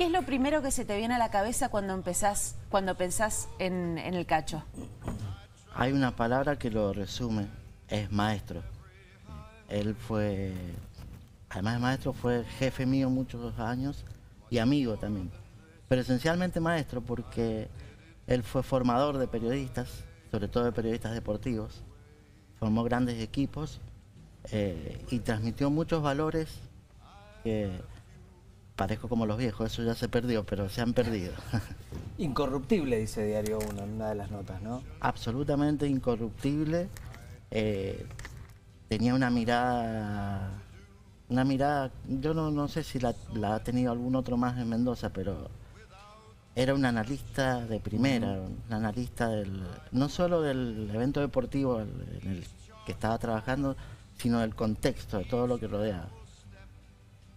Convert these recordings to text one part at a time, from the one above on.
¿Qué es lo primero que se te viene a la cabeza cuando pensás en el Cacho? Hay una palabra que lo resume, es maestro. Él fue, además de maestro, fue jefe mío muchos años y amigo también. Pero esencialmente maestro, porque él fue formador de periodistas, sobre todo de periodistas deportivos. Formó grandes equipos y transmitió muchos valores que parezco como los viejos, eso ya se perdió, pero se han perdido. Incorruptible, dice Diario UNO en una de las notas, ¿no? Absolutamente incorruptible. Tenía una mirada, yo no sé si la ha tenido algún otro más en Mendoza, pero era un analista de primera, un analista no solo del evento deportivo en el que estaba trabajando, sino del contexto, de todo lo que rodeaba.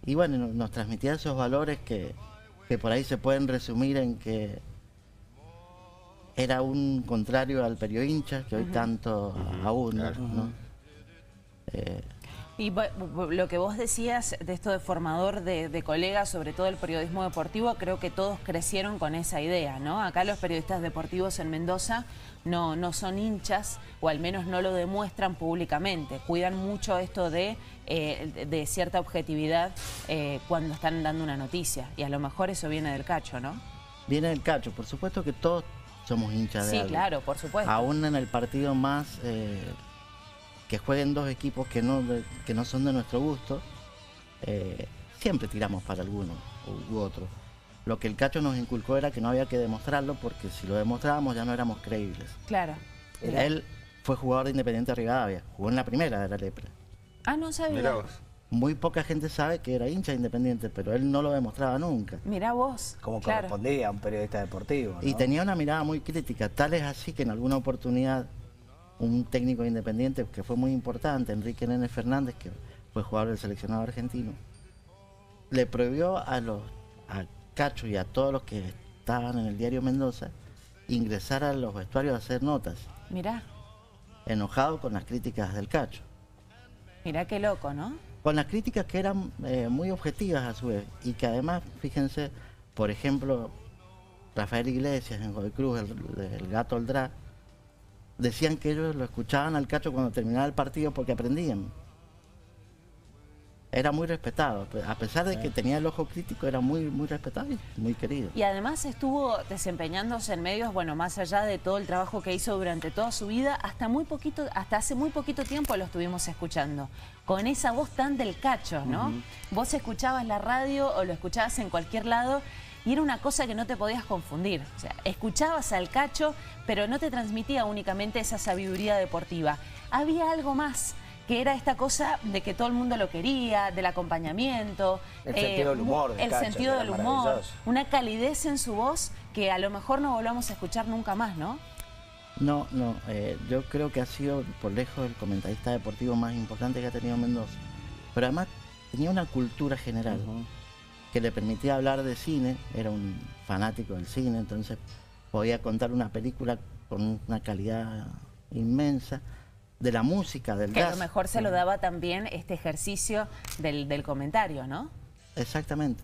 Y bueno, nos transmitía esos valores que por ahí se pueden resumir en que era un contrario al periohincha, que hoy tanto aún, ¿no? Y lo que vos decías de esto de formador de colegas, sobre todo el periodismo deportivo, creo que todos crecieron con esa idea, ¿no? Acá los periodistas deportivos en Mendoza no son hinchas, o al menos no lo demuestran públicamente. Cuidan mucho esto de cierta objetividad cuando están dando una noticia. Y a lo mejor eso viene del Cacho, ¿no? Viene del Cacho, por supuesto que todos somos hinchas de algo. Sí, claro, por supuesto. Aún en el partido más... que jueguen dos equipos que no son de nuestro gusto, siempre tiramos para alguno u otro. Lo que el Cacho nos inculcó era que no había que demostrarlo, porque si lo demostrábamos ya no éramos creíbles. Claro. Él fue jugador de Independiente Rivadavia, jugó en la primera de la lepra. Ah, no sabía. Mirá vos. Muy poca gente sabe que era hincha de Independiente, pero él no lo demostraba nunca. Mirá vos. Como correspondía a un periodista deportivo, ¿no? Y tenía una mirada muy crítica, tal es así que en alguna oportunidad... un técnico independiente que fue muy importante, Enrique Nene Fernández, que fue jugador del seleccionado argentino, le prohibió a Cacho y a todos los que estaban en el Diario Mendoza ingresar a los vestuarios a hacer notas. Mirá. Enojado con las críticas del Cacho. Mirá qué loco, ¿no? Con las críticas que eran muy objetivas a su vez, y que además, fíjense, por ejemplo, Rafael Iglesias en Godoy Cruz, el gato Oldrás, decían que ellos lo escuchaban al Cacho cuando terminaba el partido porque aprendían. Era muy respetado, a pesar de que tenía el ojo crítico, era muy, muy respetado y muy querido. Y además estuvo desempeñándose en medios, bueno, más allá de todo el trabajo que hizo durante toda su vida, hasta hace muy poquito tiempo lo estuvimos escuchando, con esa voz tan del Cacho, ¿no? Vos escuchabas la radio o lo escuchabas en cualquier lado, y era una cosa que no te podías confundir. O sea, escuchabas al Cacho, pero no te transmitía únicamente esa sabiduría deportiva. Había algo más, que era esta cosa de que todo el mundo lo quería, del acompañamiento. El sentido del humor. El sentido del humor. Una calidez en su voz que a lo mejor no volvamos a escuchar nunca más, ¿no? No. Yo creo que ha sido por lejos el comentarista deportivo más importante que ha tenido Mendoza. Pero además tenía una cultura general, ¿no? Que le permitía hablar de cine, era un fanático del cine, entonces podía contar una película con una calidad inmensa, de la música, del jazz. Que a lo mejor se lo daba también este ejercicio del comentario, ¿no? Exactamente.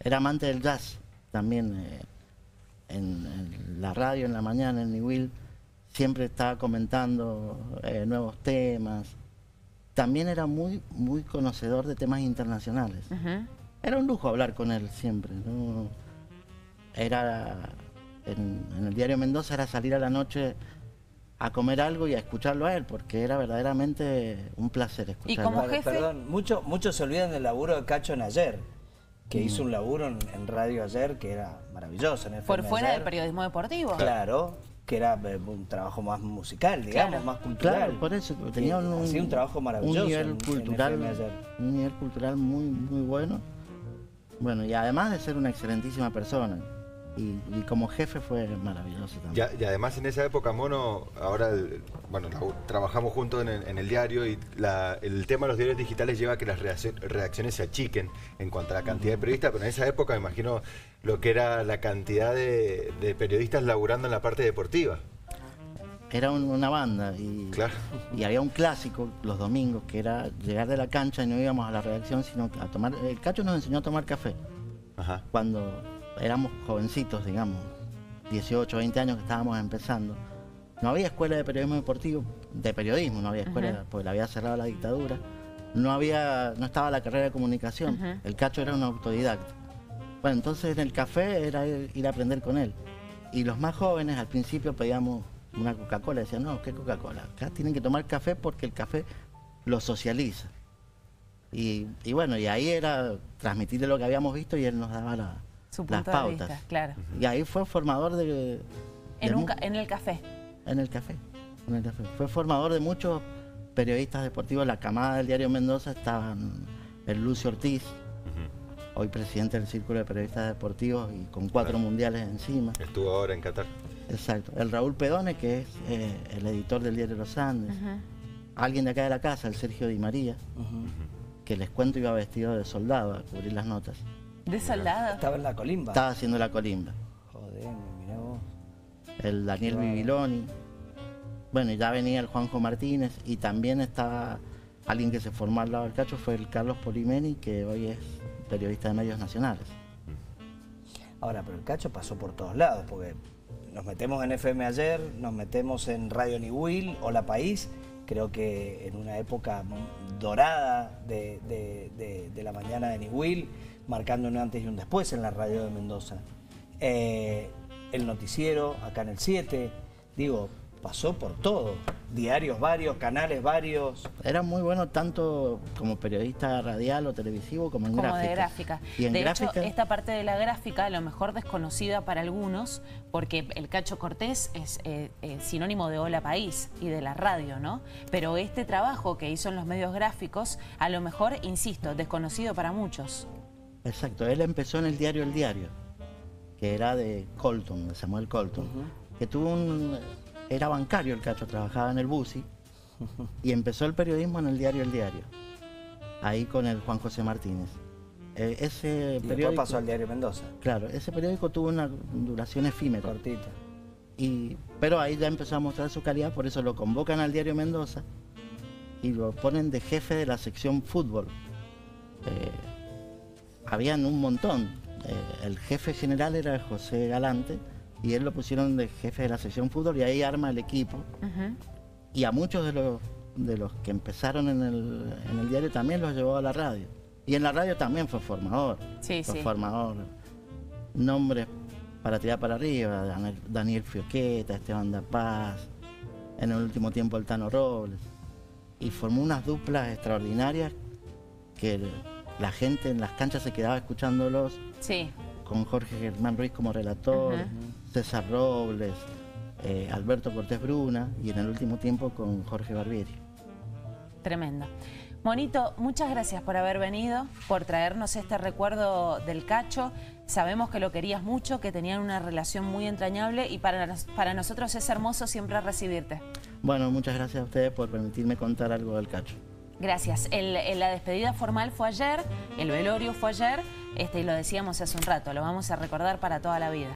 Era amante del jazz, también en la radio, en la mañana, en New Will, siempre estaba comentando nuevos temas. También era muy, muy conocedor de temas internacionales. Era un lujo hablar con él siempre, ¿no? Era en el Diario Mendoza era salir a la noche a comer algo y a escucharlo a él, porque era verdaderamente un placer escucharlo. Y como jefe... Perdón, muchos se olvidan del laburo de Cacho en Ayer, que hizo un laburo en Radio Ayer que era maravilloso. En Por fuera del periodismo deportivo. Claro, que era un trabajo más musical, digamos, más cultural. Claro, por eso tenía un trabajo maravilloso. Un nivel cultural, un nivel cultural muy, muy bueno. Bueno, y además de ser una excelentísima persona, y como jefe fue maravilloso también. Y además en esa época, Mono, ahora, bueno, trabajamos juntos en el diario, y el tema de los diarios digitales lleva a que las redacciones se achiquen en cuanto a la cantidad de periodistas, pero en esa época me imagino lo que era la cantidad de periodistas laburando en la parte deportiva. Era una banda, y había un clásico los domingos, que era llegar de la cancha y no íbamos a la redacción, sino a tomar... El Cacho nos enseñó a tomar café. Ajá. Cuando éramos jovencitos, digamos, 18, 20 años que estábamos empezando, no había escuela de periodismo deportivo, de periodismo, no había escuela, ajá, porque la había cerrado la dictadura, no estaba la carrera de comunicación, ajá, el Cacho era un autodidacta. Bueno, entonces en el café era ir a aprender con él. Y los más jóvenes al principio pedíamos una Coca-Cola, decían, no, ¿qué Coca-Cola? Acá tienen que tomar café porque el café lo socializa. Y bueno, y ahí era transmitirle lo que habíamos visto y él nos daba las pautas. Vista, claro. Y ahí fue formador de... En el café. Fue formador de muchos periodistas deportivos. La camada del Diario Mendoza estaban el Lucio Ortiz, uh-huh, hoy presidente del Círculo de Periodistas Deportivos y con 4 mundiales encima. Estuvo ahora en Qatar. Exacto. El Raúl Pedone, que es el editor del Diario Los Andes. Uh-huh. Alguien de acá de la casa, el Sergio Di María, uh-huh, que les cuento iba vestido de soldado a cubrir las notas. ¿De soldado? Estaba en la colimba. Estaba haciendo la colimba. Joder, mirá vos. El Daniel Bibiloni. Bueno, ya venía el Juanjo Martínez y también estaba alguien que se formó al lado del Cacho, fue el Carlos Polimeni, que hoy es periodista de medios nacionales. Ahora, pero el Cacho pasó por todos lados, porque nos metemos en FM Ayer, nos metemos en Radio New Will, Hola País. Creo que en una época dorada de la mañana de New Will, marcando un antes y un después en la radio de Mendoza. El noticiero, acá en el 7, digo, pasó por todo. Diarios varios, canales varios. Era muy bueno tanto como periodista radial o televisivo como en gráfica. Como de gráfica. Y en de gráfica... hecho, esta parte de la gráfica, a lo mejor desconocida para algunos, porque el Cacho Cortés es sinónimo de Hola País y de la radio, ¿no? Pero este trabajo que hizo en los medios gráficos, a lo mejor, insisto, desconocido para muchos. Exacto, él empezó en el diario El Diario, que era de Colton, de Samuel Colton, uh-huh, que tuvo un... Era bancario el Cacho, trabajaba en el Busi y empezó el periodismo en el diario El Diario, ahí con el Juan José Martínez. Ese periódico, después pasó al Diario Mendoza. Claro, ese periódico tuvo una duración efímera. Cortita. Pero ahí ya empezó a mostrar su calidad, por eso lo convocan al Diario Mendoza y lo ponen de jefe de la sección fútbol. Habían un montón. El jefe general era José Galante, y él lo pusieron de jefe de la sección fútbol y ahí arma el equipo. Uh-huh. Y a muchos de los que empezaron en el diario también los llevó a la radio. Y en la radio también fue formador. Sí, fue formador. Nombres para tirar para arriba, Daniel Fioccheta, Esteban De Paz, en el último tiempo el Tano Robles. Y formó unas duplas extraordinarias que la gente en las canchas se quedaba escuchándolos. Sí. Con Jorge Germán Ruiz como relator, uh-huh, César Robles, Alberto Cortés Bruna y en el último tiempo con Jorge Barbieri. Tremendo. Monito, muchas gracias por haber venido, por traernos este recuerdo del Cacho. Sabemos que lo querías mucho, que tenían una relación muy entrañable y para nosotros es hermoso siempre recibirte. Bueno, muchas gracias a ustedes por permitirme contar algo del Cacho. Gracias. La despedida formal fue ayer, el velorio fue ayer, y lo decíamos hace un rato, lo vamos a recordar para toda la vida.